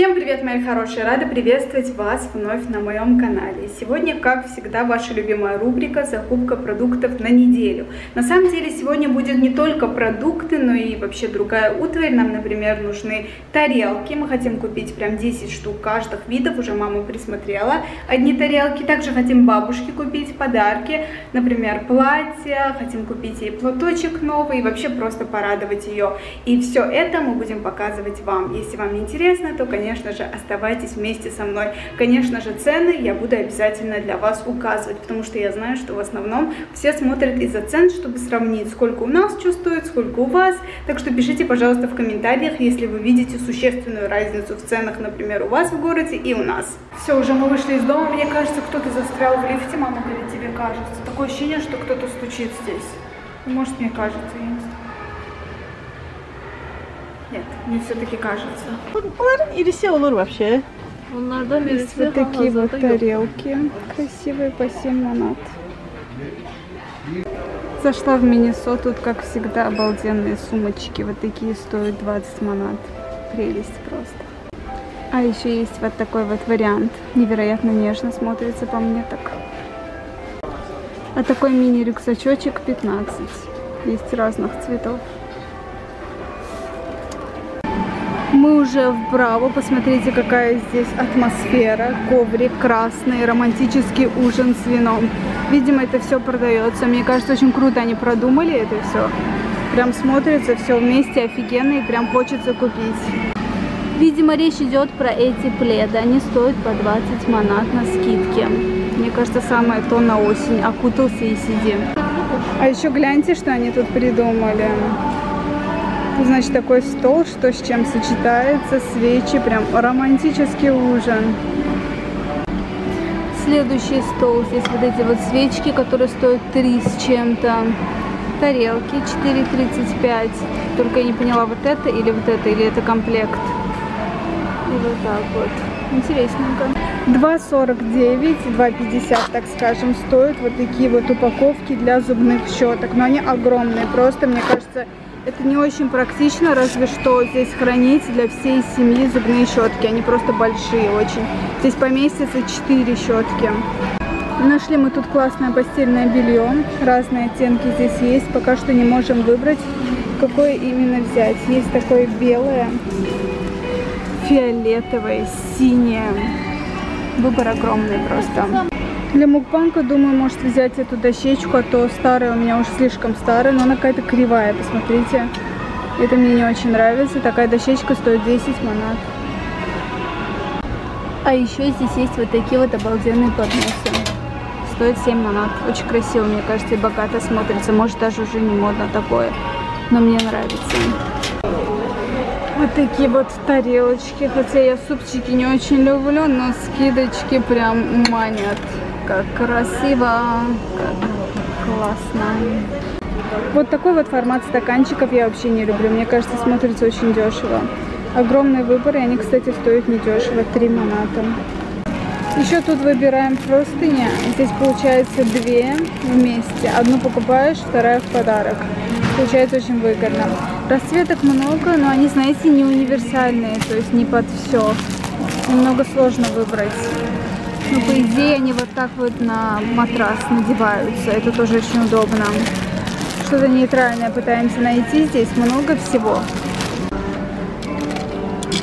Всем привет, мои хорошие! Рада приветствовать вас вновь на моем канале. Сегодня, как всегда, ваша любимая рубрика «Закупка продуктов на неделю». На самом деле, сегодня будет не только продукты, но и вообще другая утварь. Нам, например, нужны тарелки. Мы хотим купить прям 10 штук каждых видов. Уже мама присмотрела одни тарелки. Также хотим бабушке купить подарки. Например, платье. Хотим купить ей платочек новый. И вообще просто порадовать ее. И все это мы будем показывать вам. Если вам интересно, то, конечно же, оставайтесь вместе со мной. Конечно же, цены я буду обязательно для вас указывать, потому что я знаю, что в основном все смотрят из-за цен, чтобы сравнить, сколько у нас чувствует, сколько у вас. Так что пишите, пожалуйста, в комментариях, если вы видите существенную разницу в ценах, например, у вас в городе и у нас. Все, уже мы вышли из дома. Мне кажется, кто-то застрял в лифте. Мама говорит, тебе кажется. Такое ощущение, что кто-то стучит здесь. Может, мне кажется, я не знаю. Нет, мне все-таки кажется. Есть вот такие вот тарелки. Красивые по 7 манат. Зашла в Минисо. Тут, как всегда, обалденные сумочки. Вот такие стоят 20 манат. Прелесть просто. А еще есть вот такой вот вариант. Невероятно нежно смотрится по мне так. А такой мини-рюкзачочек 15. Есть разных цветов. Мы уже в Браво, посмотрите, какая здесь атмосфера, коврик красный, романтический ужин с вином. Видимо, это все продается. Мне кажется, очень круто они продумали это все. Прям смотрится все вместе офигенно и прям хочется купить. Видимо, речь идет про эти пледы. Они стоят по 20 манат на скидке. Мне кажется, самое то на осень. Окутался и сидим. А еще гляньте, что они тут придумали. Значит, такой стол, что с чем сочетается, свечи, прям романтический ужин. Следующий стол, здесь вот эти вот свечки, которые стоят 3 с чем-то. Тарелки 4,35. Только я не поняла, вот это, или это комплект. И вот так вот. Интересненько. 2,49, 2,50, так скажем, стоят вот такие вот упаковки для зубных щеток. Но они огромные, просто, мне кажется... Это не очень практично, разве что здесь хранить для всей семьи зубные щетки. Они просто большие очень. Здесь поместится 4 щетки. Нашли мы тут классное постельное белье. Разные оттенки здесь есть. Пока что не можем выбрать, какое именно взять. Есть такое белое, фиолетовое, синее. Выбор огромный просто. Для мукбанка, думаю, может взять эту дощечку, а то старая у меня уж слишком старая, но она какая-то кривая, посмотрите. Это мне не очень нравится. Такая дощечка стоит 10 манат. А еще здесь есть вот такие вот обалденные подносы. Стоит 7 манат. Очень красиво, мне кажется, и богато смотрится. Может, даже уже не модно такое, но мне нравится. Вот такие вот тарелочки. Хотя я супчики не очень люблю, но скидочки прям манят. Как красиво, как классно. Вот такой вот формат стаканчиков я вообще не люблю. Мне кажется, смотрится очень дешево. Огромный выбор, и они, кстати, стоят недешево. 3 маната. Еще тут выбираем простыни. Здесь получается 2 вместе. Одну покупаешь, вторая в подарок. Получается очень выгодно. Расцветок много, но они, знаете, не универсальные. То есть не под все. Немного сложно выбрать. Ну, по идее, они вот так вот на матрас надеваются. Это тоже очень удобно. Что-то нейтральное пытаемся найти. Здесь много всего.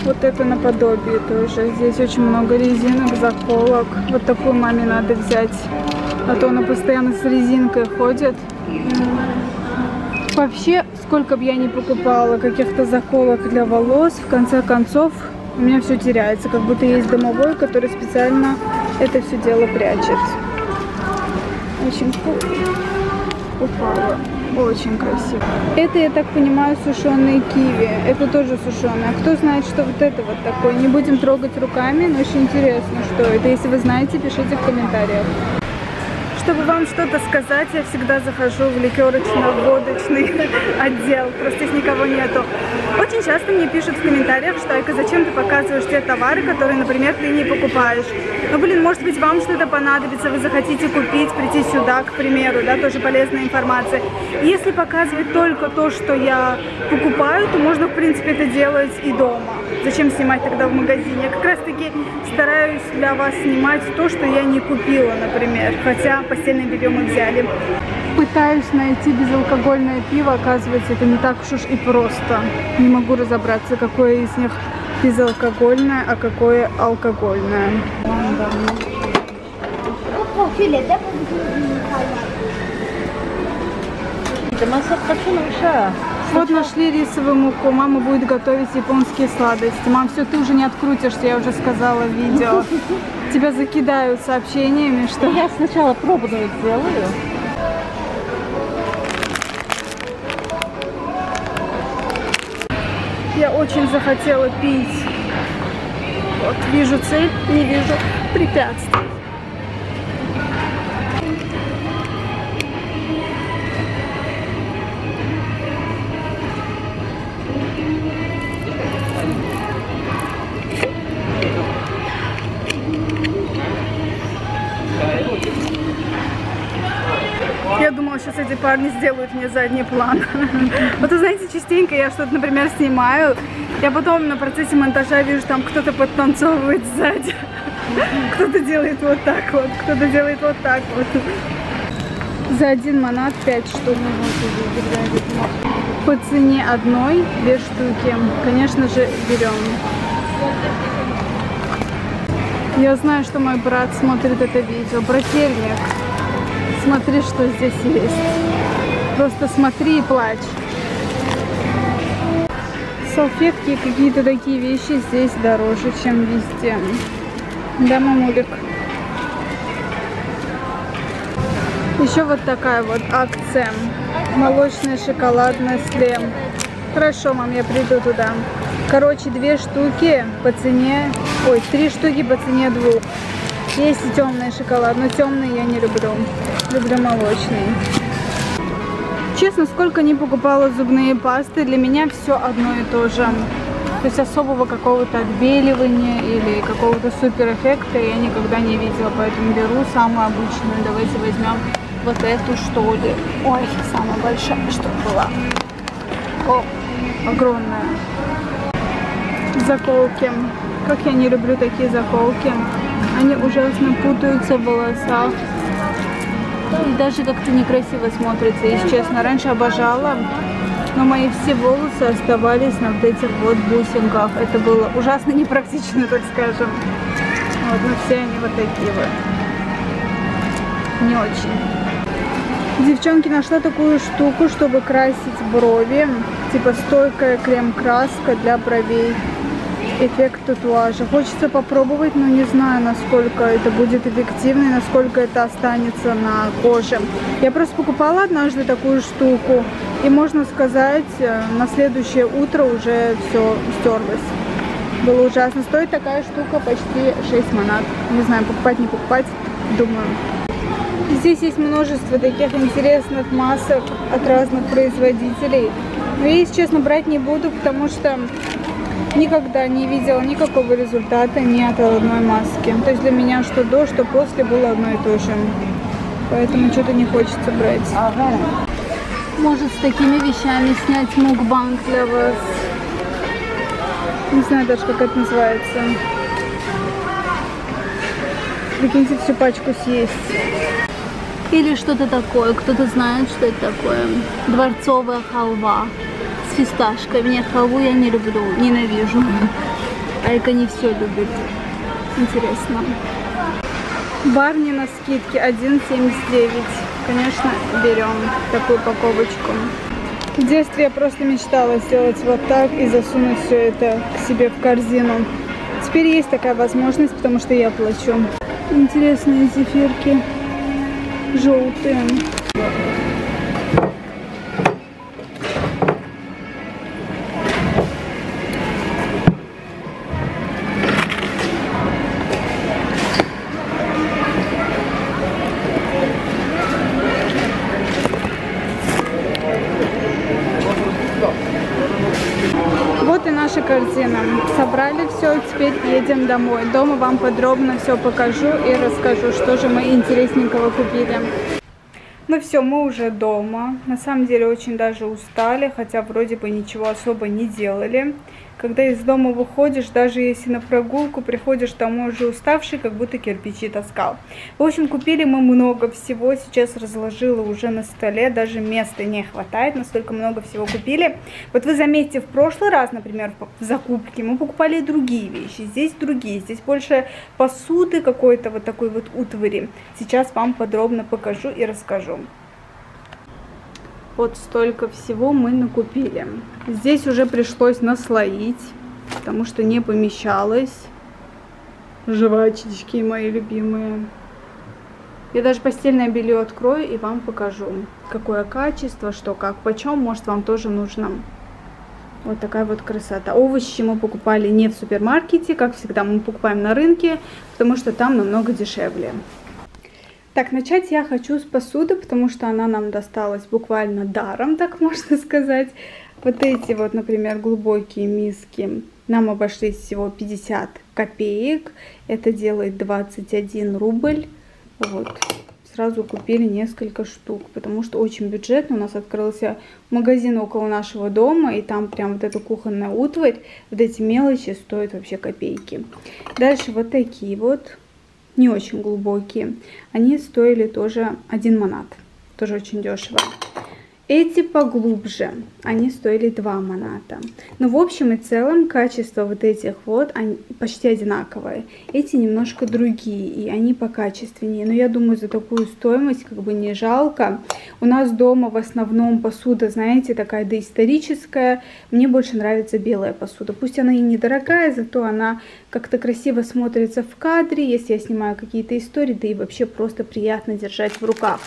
Вот это наподобие тоже. Здесь очень много резинок, заколок. Вот такую маме надо взять. А то она постоянно с резинкой ходит. Вообще, сколько бы я ни покупала каких-то заколок для волос, в конце концов, у меня все теряется. Как будто есть домовой, который специально... это все дело прячет. Очень упало. Очень красиво. Это, я так понимаю, сушеные киви. Это тоже сушеные. А кто знает, что вот это вот такое? Не будем трогать руками, но очень интересно, что это. Если вы знаете, пишите в комментариях. Чтобы вам что-то сказать, я всегда захожу в ликерочно-водочный отдел. Просто здесь никого нету. Очень часто мне пишут в комментариях, что Айка, зачем ты показываешь те товары, которые, например, ты не покупаешь. Ну, блин, может быть, вам что-то понадобится, вы захотите купить, прийти сюда, к примеру, да, тоже полезная информация. Если показывать только то, что я покупаю, то можно, в принципе, это делать и дома. Зачем снимать тогда в магазине? Я как раз таки стараюсь для вас снимать то, что я не купила, например. Хотя постельное белье мы взяли. Пытаюсь найти безалкогольное пиво. Оказывается, это не так уж и просто. Не могу разобраться, какое из них безалкогольное, а какое алкогольное. Вот нашли рисовую муку. Мама будет готовить японские сладости. Мам, все, ты уже не открутишься, я уже сказала в видео. Тебя закидают сообщениями, что... Я сначала пробную сделаю. Я очень захотела пить. Вот, вижу цель, не вижу препятствий. Я думала, сейчас эти парни сделают мне задний план. Вот вы знаете, частенько я что-то, например, снимаю, я потом на процессе монтажа вижу, там кто-то подтанцовывает сзади, кто-то делает вот так вот, кто-то делает вот так вот. За один манат 5 штук. По цене одной 2 штуки. Конечно же, берем. Я знаю, что мой брат смотрит это видео. Брательник, смотри, что здесь есть. Просто смотри и плачь. Салфетки и какие-то такие вещи здесь дороже, чем везде. Да, мамулик? Еще вот такая вот акция. Молочный шоколадный слем. Хорошо, мам, я приду туда. Короче, 2 штуки по цене... Ой, 3 штуки по цене 2. Есть и темный шоколад, но темный я не люблю. Люблю молочный. Честно, сколько не покупала зубные пасты, для меня все одно и то же. То есть особого какого-то отбеливания или какого-то супер эффекта я никогда не видела. Поэтому беру самую обычную. Давайте возьмем вот эту, что ли. Ой, самая большая, что была. О, огромная. Заколки. Как я не люблю такие заколки. Они ужасно путаются в волосах. И даже как-то некрасиво смотрится, если честно. Раньше обожала, но мои все волосы оставались на вот этих вот бусинках. Это было ужасно непрактично, так скажем. Вот, но все они вот такие вот. Не очень. Девчонки, нашла такую штуку, чтобы красить брови. Типа стойкая крем-краска для бровей. Эффект татуажа. Хочется попробовать, но не знаю, насколько это будет эффективно и насколько это останется на коже. Я просто покупала однажды такую штуку, и, можно сказать, на следующее утро уже все стерлось. Было ужасно. Стоит такая штука почти 6 манат. Не знаю, покупать, не покупать, думаю. Здесь есть множество таких интересных масок от разных производителей. Но я, если честно, брать не буду, потому что... Никогда не видела никакого результата ни от одной маски. То есть для меня что до, что после было одно и то же. Поэтому что-то не хочется брать. Ага. Может, с такими вещами снять мукбанг для вас. Не знаю даже, как это называется. Прикиньте, всю пачку съесть. Или что-то такое. Кто-то знает, что это такое. Дворцовая халва. Фисташками. Нет, халву я не люблю, ненавижу. Айка не все любит. Интересно. Барни на скидке 1,79. Конечно, берем такую упаковочку. В детстве я просто мечтала сделать вот так и засунуть все это к себе в корзину. Теперь есть такая возможность, потому что я плачу. Интересные зефирки. Желтые. Корзина. Собрали все, теперь едем домой. Дома вам подробно все покажу и расскажу, что же мы интересненького купили. Ну все, мы уже дома. На самом деле очень даже устали, хотя вроде бы ничего особо не делали. когда из дома выходишь, даже если на прогулку, приходишь домой уже уставший, как будто кирпичи таскал. В общем, купили мы много всего, сейчас разложила уже на столе, даже места не хватает, настолько много всего купили. Вот вы заметите, в прошлый раз, например, в закупке мы покупали другие вещи, здесь другие, здесь больше посуды какой-то вот такой вот утвари. Сейчас вам подробно покажу и расскажу. Вот столько всего мы накупили. Здесь уже пришлось наслоить, потому что не помещалось. Жвачечки мои любимые. Я даже постельное белье открою и вам покажу, какое качество, что как, почем, может вам тоже нужно. Вот такая вот красота. Овощи мы покупали не в супермаркете, как всегда мы покупаем на рынке, потому что там намного дешевле. Так, начать я хочу с посуды, потому что она нам досталась буквально даром, так можно сказать. Вот эти вот, например, глубокие миски нам обошлись всего 50 копеек. Это делает 21 рубль. Вот. Сразу купили несколько штук, потому что очень бюджетно. У нас открылся магазин около нашего дома, и там прям вот эта кухонная утварь, вот эти мелочи стоят вообще копейки. Дальше вот такие вот. Не очень глубокие. Они стоили тоже 1 манат. Тоже очень дешево. Эти поглубже. Они стоили 2 маната. Но в общем и целом качество вот этих вот они почти одинаковые. Эти немножко другие. И они покачественнее. Но я думаю, за такую стоимость как бы не жалко. У нас дома в основном посуда, знаете, такая доисторическая. Мне больше нравится белая посуда. Пусть она и недорогая, зато она как-то красиво смотрится в кадре, если я снимаю какие-то истории, да и вообще просто приятно держать в руках.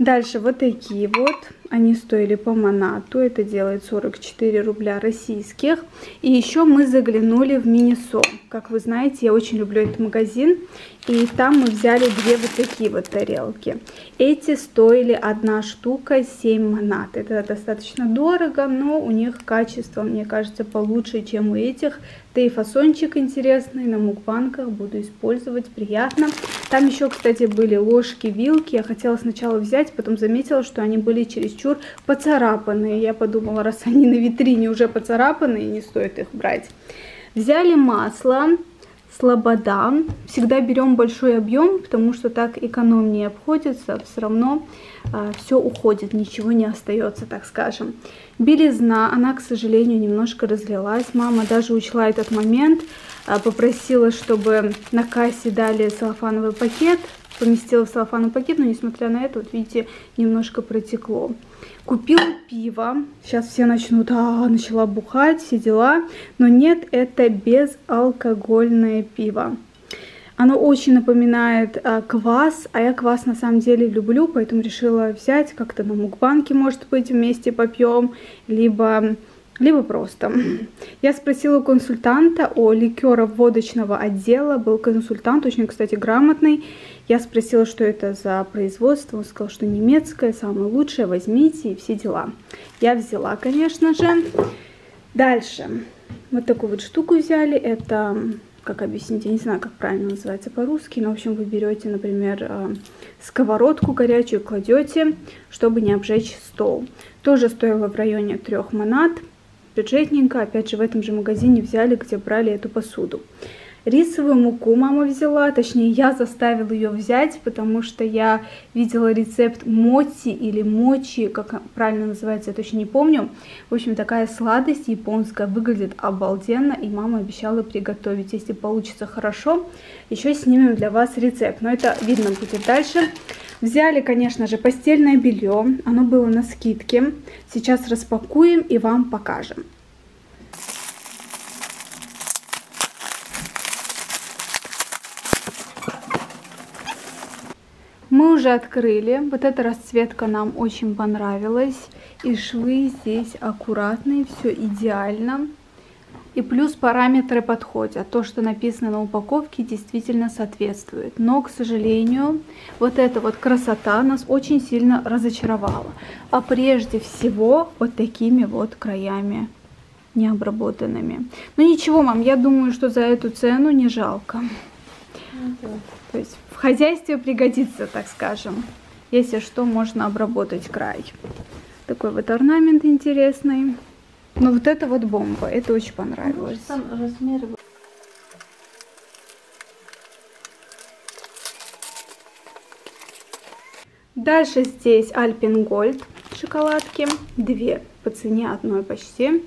Дальше вот такие вот, они стоили по манату, это делает 44 рубля российских. И еще мы заглянули в Минисо. Как вы знаете, я очень люблю этот магазин, и там мы взяли 2 вот такие вот тарелки. Эти стоили 1 штука 7 манат, это достаточно дорого, но у них качество, мне кажется, получше, чем у этих. Да и фасончик интересный, на мукбанках буду использовать, приятно. Там еще, кстати, были ложки, вилки. Я хотела сначала взять, потом заметила, что они были чересчур поцарапанные. Я подумала, раз они на витрине уже поцарапанные, не стоит их брать. Взяли масло Слобода. Всегда берем большой объем, потому что так экономнее обходится. Все равно все уходит, ничего не остается, так скажем. Белизна, она, к сожалению, немножко разлилась. Мама даже учла этот момент, попросила, чтобы на кассе дали целлофановый пакет. Поместила в целлофановый пакет, но несмотря на это, вот видите, немножко протекло. Купила пиво. Сейчас все начнут, начала бухать, все дела. Но нет, это безалкогольное пиво. Оно очень напоминает квас, а я квас на самом деле люблю, поэтому решила взять как-то на мукбанке, может быть, вместе попьем, либо просто. Я спросила консультанта о ликерах водочного отдела. Был консультант, очень, кстати, грамотный. Я спросила, что это за производство. Он сказал, что немецкое, самое лучшее, возьмите и все дела. Я взяла, конечно же. Дальше. Вот такую вот штуку взяли. Это, как объяснить, я не знаю, как правильно называется по-русски. Но, в общем, вы берете, например, сковородку горячую, кладете, чтобы не обжечь стол. Тоже стоило в районе 3 манат. Бюджетненько, опять же, в этом же магазине взяли, где брали эту посуду. Рисовую муку мама взяла, точнее, я заставила ее взять, потому что я видела рецепт моти или мочи, как правильно называется, я точно не помню. В общем, такая сладость японская, выглядит обалденно, и мама обещала приготовить. Если получится хорошо, еще снимем для вас рецепт, но это видно будет дальше. Взяли, конечно же, постельное белье, оно было на скидке. Сейчас распакуем и вам покажем. Мы уже открыли, вот эта расцветка нам очень понравилась, и швы здесь аккуратные, все идеально. И плюс параметры подходят, то, что написано на упаковке, действительно соответствует. Но, к сожалению, вот эта вот красота нас очень сильно разочаровала. А прежде всего, вот такими вот краями необработанными. Но ничего, мам, я думаю, что за эту цену не жалко. То есть в хозяйстве пригодится, так скажем. Если что, можно обработать край. Такой вот орнамент интересный. Но вот это вот бомба, это очень понравилось. Там размеры... Дальше здесь Alpen Gold шоколадки, две по цене одной почти.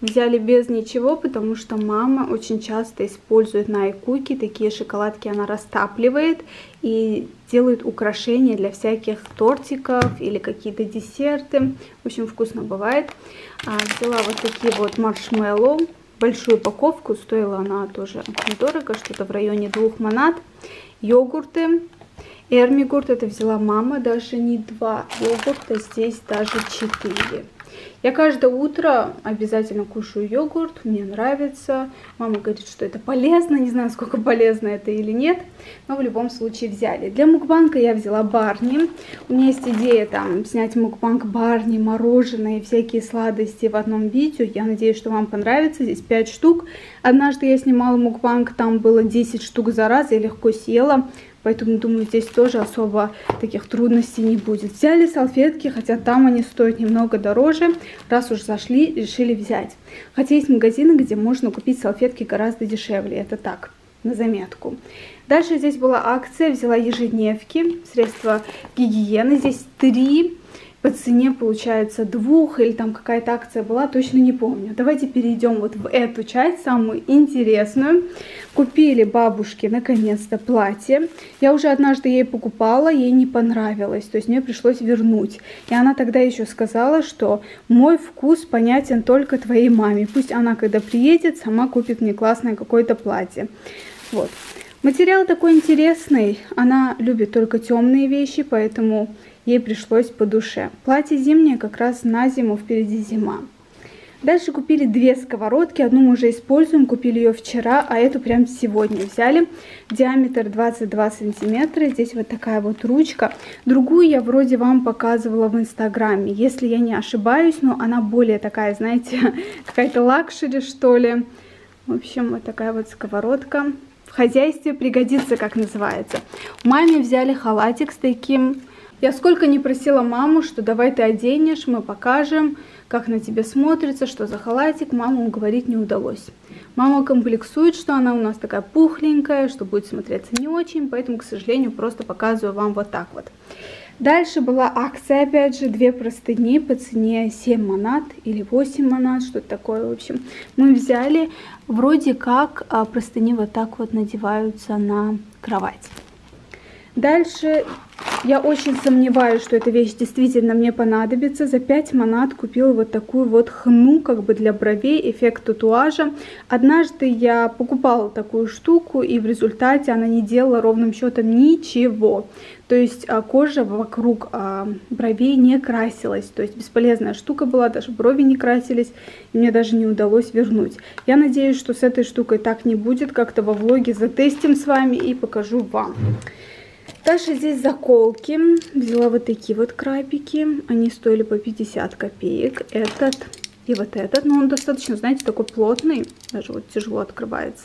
Взяли без ничего, потому что мама очень часто использует на айкуке такие шоколадки, она растапливает и делает украшения для всяких тортиков или какие-то десерты. Очень вкусно бывает. Взяла вот такие вот маршмеллоу, большую упаковку, стоила она тоже недорого, что-то в районе 2 манат. Йогурты. Эрмигурт, это взяла мама, даже не 2 йогурта, здесь даже 4. Я каждое утро обязательно кушаю йогурт, мне нравится. Мама говорит, что это полезно, не знаю, сколько полезно это или нет, но в любом случае взяли. Для мукбанка я взяла барни. У меня есть идея там снять мукбанк барни, мороженое и всякие сладости в одном видео. Я надеюсь, что вам понравится. Здесь 5 штук. Однажды я снимала мукбанк, там было 10 штук за раз, я легко съела. Поэтому, думаю, здесь тоже особо таких трудностей не будет. Взяли салфетки, хотя там они стоят немного дороже. Раз уж зашли, решили взять. Хотя есть магазины, где можно купить салфетки гораздо дешевле. Это так, на заметку. Дальше здесь была акция. Взяла ежедневки, средства гигиены. Здесь 3. По цене получается 2, или там какая-то акция была, точно не помню. Давайте перейдем вот в эту часть, самую интересную. Купили бабушке наконец-то платье. Я уже однажды ей покупала, ей не понравилось, то есть мне пришлось вернуть. И она тогда еще сказала, что мой вкус понятен только твоей маме. Пусть она, когда приедет, сама купит мне классное какое-то платье. Вот. Материал такой интересный. Она любит только темные вещи, поэтому... ей пришлось по душе. Платье зимнее, как раз на зиму, впереди зима. Дальше купили 2 сковородки. Одну мы уже используем, купили ее вчера, а эту прям сегодня взяли. Диаметр 22 сантиметра. Здесь вот такая вот ручка. Другую я вроде вам показывала в Инстаграме, если я не ошибаюсь, но она более такая, знаете, какая-то лакшери, что ли. В общем, вот такая вот сковородка. В хозяйстве пригодится, как называется. Маме взяли халатик с таким... Я сколько не просила маму, что давай ты оденешь, мы покажем, как на тебе смотрится, что за халатик, маму уговорить не удалось. Мама комплексует, что она у нас такая пухленькая, что будет смотреться не очень, поэтому, к сожалению, просто показываю вам вот так вот. Дальше была акция, опять же, 2 простыни по цене 7 манат или 8 манат, что-то такое, в общем. Мы взяли, вроде как простыни вот так вот надеваются на кровать. Дальше я очень сомневаюсь, что эта вещь действительно мне понадобится. За 5 манат купила вот такую вот хну, как бы для бровей, эффект татуажа. Однажды я покупала такую штуку, и в результате она не делала ровным счетом ничего. То есть кожа вокруг бровей не красилась. То есть бесполезная штука была, даже брови не красились. И мне даже не удалось вернуть. Я надеюсь, что с этой штукой так не будет. Как-то во влоге затестим с вами и покажу вам. Дальше здесь заколки. Взяла вот такие вот крабики. Они стоили по 50 копеек. Этот и вот этот. Но он достаточно, знаете, такой плотный. Даже вот тяжело открывается.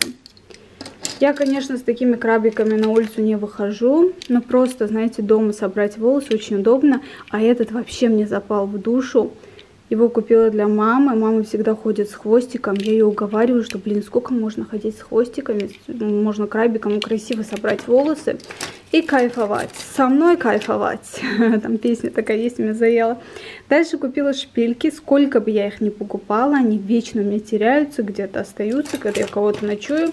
Я, конечно, с такими крабиками на улицу не выхожу. Но просто, знаете, дома собрать волосы очень удобно. А этот вообще мне запал в душу. Его купила для мамы. Мама всегда ходит с хвостиком. Я ее уговариваю, что, блин, сколько можно ходить с хвостиками. Можно крабиком красиво собрать волосы и кайфовать. Со мной кайфовать. Там песня такая есть, меня заела. Дальше купила шпильки. Сколько бы я их ни покупала, они вечно у меня теряются, где-то остаются, когда я кого-то ночую.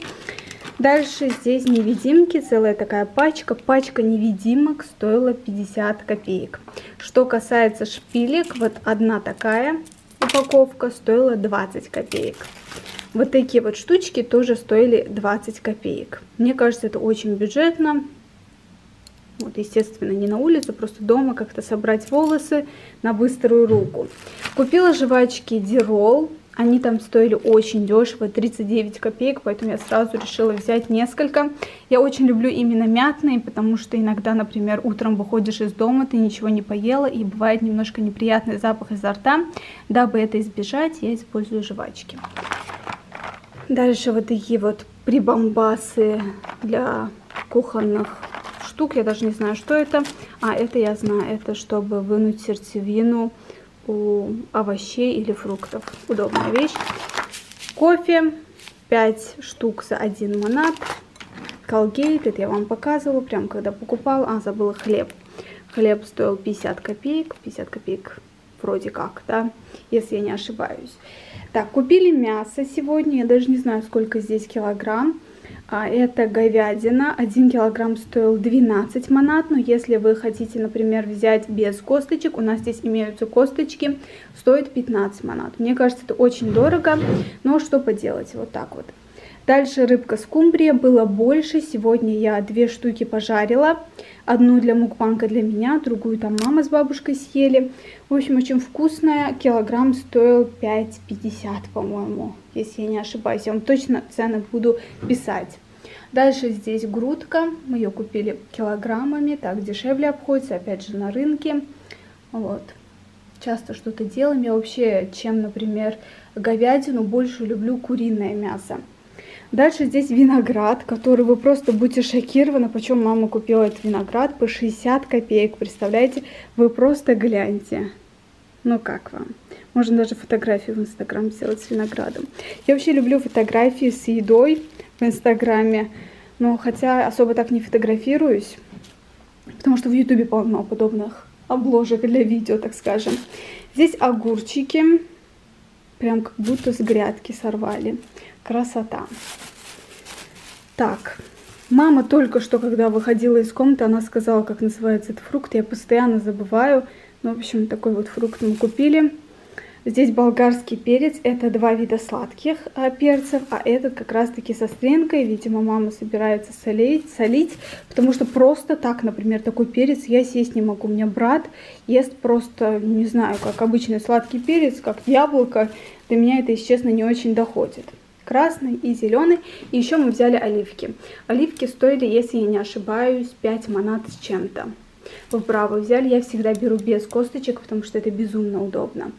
Дальше здесь невидимки, целая такая пачка. Пачка невидимок стоила 50 копеек. Что касается шпилек, вот одна такая упаковка стоила 20 копеек. Вот такие вот штучки тоже стоили 20 копеек. Мне кажется, это очень бюджетно. Вот, естественно, не на улице, просто дома как-то собрать волосы на быструю руку. Купила жвачки Dirol. Они там стоили очень дешево, 39 копеек, поэтому я сразу решила взять несколько. Я очень люблю именно мятные, потому что иногда, например, утром выходишь из дома, ты ничего не поела, и бывает немножко неприятный запах изо рта. Дабы это избежать, я использую жвачки. Дальше вот такие вот прибамбасы для кухонных штук. Я даже не знаю, что это. А, это я знаю, это чтобы вынуть сердцевину у овощей или фруктов. Удобная вещь. Кофе 5 штук за 1 манат. Колгейт, это я вам показывала, прям когда покупала. А, забыла хлеб. Хлеб стоил 50 копеек. 50 копеек вроде как, да, если я не ошибаюсь. Так, купили мясо сегодня. Я даже не знаю, сколько здесь килограмм. Это говядина. 1 килограмм стоил 12 манат. Но если вы хотите, например, взять без косточек, у нас здесь имеются косточки, стоит 15 манат. Мне кажется, это очень дорого, но что поделать, вот так вот. Дальше рыбка скумбрия. Было больше. Сегодня я 2 штуки пожарила. Одну для мукбанка, для меня, другую там мама с бабушкой съели. В общем, очень вкусная. Килограмм стоил 5,50, по-моему, если я не ошибаюсь. Я вам точно цены буду писать. Дальше здесь грудка. Мы ее купили килограммами. Так дешевле обходится, опять же, на рынке. Вот. Часто что-то делаем. Я вообще, чем, например, говядину, больше люблю куриное мясо. Дальше здесь виноград, который вы просто будете шокированы, почему мама купила этот виноград по 60 копеек, представляете? Вы просто гляньте. Ну как вам? Можно даже фотографию в Инстаграм сделать с виноградом. Я вообще люблю фотографии с едой в Инстаграме, но хотя особо так не фотографируюсь, потому что в Ютубе полно подобных обложек для видео, так скажем. Здесь огурчики. Прям как будто с грядки сорвали. Красота. Так. Мама только что, когда выходила из комнаты, она сказала, как называется этот фрукт. Я постоянно забываю. Ну, в общем, такой вот фрукт мы купили. Здесь болгарский перец. Это 2 вида сладких перцев. А этот как раз-таки со стринкой. Видимо, мама собирается солить. Потому что просто так, например, такой перец я съесть не могу. У меня брат ест просто, не знаю, как обычный сладкий перец, как яблоко. До меня это, если честно, не очень доходит. Красный и зеленый. И еще мы взяли оливки. Оливки стоили, если я не ошибаюсь, 5 манат с чем-то. В Браво взяли. Я всегда беру без косточек, потому что это безумно удобно.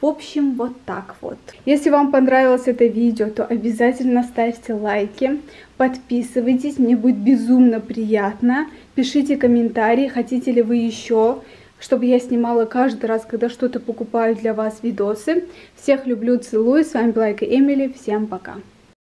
В общем, вот так вот. Если вам понравилось это видео, то обязательно ставьте лайки, подписывайтесь, мне будет безумно приятно. Пишите комментарии, хотите ли вы еще, чтобы я снимала каждый раз, когда что-то покупаю для вас, видосы. Всех люблю, целую. С вами была Айка Эмили. Всем пока.